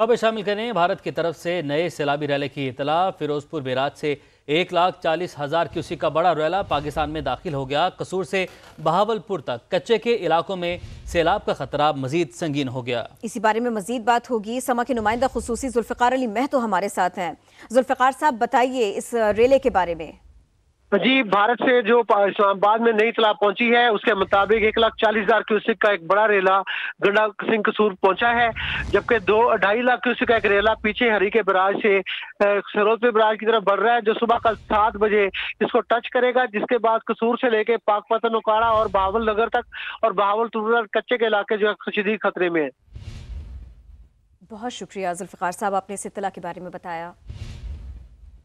अब शामिल करें भारत की तरफ से नए सैलाबी रैली की इतला। फिरोजपुर बैराज से 1,40,000 क्यूसिक का बड़ा रैला पाकिस्तान में दाखिल हो गया। कसूर से बहावलपुर तक कच्चे के इलाकों में सैलाब का खतरा मजीद संगीन हो गया। इसी बारे में मजीद बात होगी। समा के नुमाइंदा खुसूसी जुल्फिकार अली महतो हमारे साथ हैं। जुल्फिकार साहब, बताइए इस रैली के बारे में। जी, भारत से जो इस्लामाबाद में नई इतला पहुंची है उसके मुताबिक 1,40,000 क्यूसिक का एक बड़ा रेला गंडा सिंह कसूर पहुंचा है, जबकि 2-2.5 लाख क्यूसिक का एक रेला पीछे हरी के बराज से फिरोजपुर बराज की तरफ बढ़ रहा है, जो सुबह कल 7 बजे इसको टच करेगा, जिसके बाद कसूर से लेके पाकपतन उकाड़ा और बहावल नगर तक और बहावलपुर कच्चे के इलाके जो है शदीद खतरे में है। बहुत शुक्रिया जुल्फिकार साहब, आपने इस इतला के बारे में बताया।